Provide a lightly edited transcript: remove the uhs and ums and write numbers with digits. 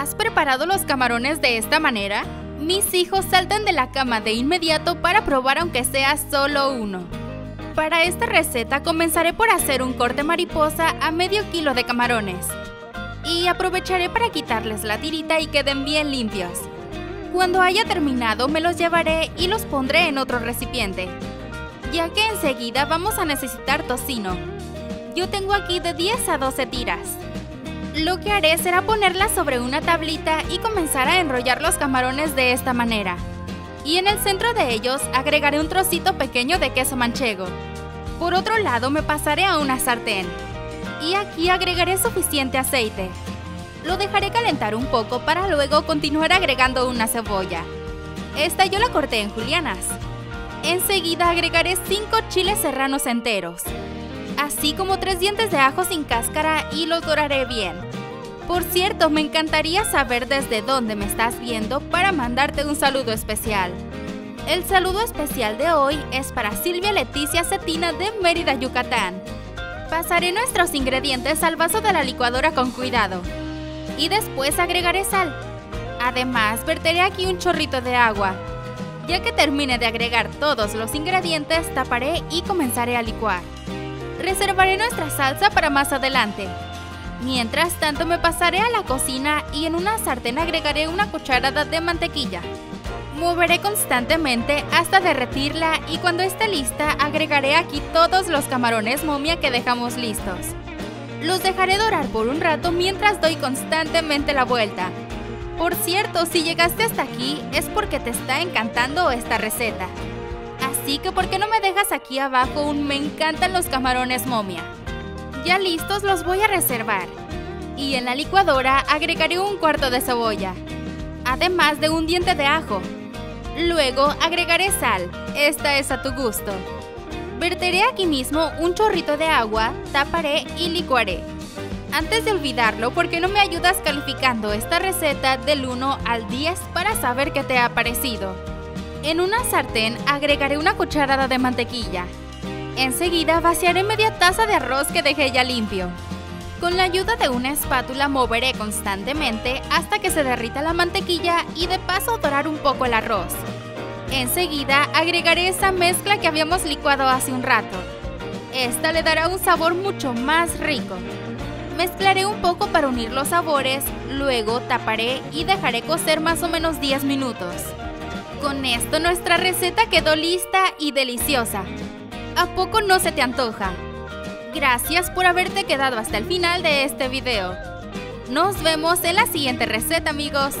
¿Has preparado los camarones de esta manera? Mis hijos saltan de la cama de inmediato para probar aunque sea solo uno. Para esta receta comenzaré por hacer un corte mariposa a medio kilo de camarones. Y aprovecharé para quitarles la tirita y queden bien limpios. Cuando haya terminado me los llevaré y los pondré en otro recipiente, ya que enseguida vamos a necesitar tocino. Yo tengo aquí de 10 a 12 tiras. Lo que haré será ponerlas sobre una tablita y comenzar a enrollar los camarones de esta manera. Y en el centro de ellos agregaré un trocito pequeño de queso manchego. Por otro lado me pasaré a una sartén. Y aquí agregaré suficiente aceite. Lo dejaré calentar un poco para luego continuar agregando una cebolla. Esta yo la corté en julianas. Enseguida agregaré 5 chiles serranos enteros, así como 3 dientes de ajo sin cáscara y los doraré bien. Por cierto, me encantaría saber desde dónde me estás viendo para mandarte un saludo especial. El saludo especial de hoy es para Silvia Leticia Cetina de Mérida, Yucatán. Pasaré nuestros ingredientes al vaso de la licuadora con cuidado y después agregaré sal. Además, verteré aquí un chorrito de agua. Ya que termine de agregar todos los ingredientes, taparé y comenzaré a licuar. Reservaré nuestra salsa para más adelante. Mientras tanto, me pasaré a la cocina y en una sartén agregaré una cucharada de mantequilla. Moveré constantemente hasta derretirla y cuando esté lista agregaré aquí todos los camarones momia que dejamos listos. Los dejaré dorar por un rato mientras doy constantemente la vuelta. Por cierto, si llegaste hasta aquí es porque te está encantando esta receta. Así que ¿por qué no me dejas aquí abajo un me encantan los camarones momia? Ya listos, los voy a reservar. Y en la licuadora agregaré un cuarto de cebolla, además de un diente de ajo. Luego agregaré sal, esta es a tu gusto. Verteré aquí mismo un chorrito de agua, taparé y licuaré. Antes de olvidarlo, ¿por qué no me ayudas calificando esta receta del 1 al 10 para saber qué te ha parecido? En una sartén agregaré una cucharada de mantequilla. Enseguida vaciaré media taza de arroz que dejé ya limpio. Con la ayuda de una espátula moveré constantemente hasta que se derrita la mantequilla y de paso dorar un poco el arroz. Enseguida agregaré esa mezcla que habíamos licuado hace un rato. Esta le dará un sabor mucho más rico. Mezclaré un poco para unir los sabores, luego taparé y dejaré cocer más o menos 10 minutos. Con esto nuestra receta quedó lista y deliciosa. ¿A poco no se te antoja? Gracias por haberte quedado hasta el final de este video. Nos vemos en la siguiente receta, amigos.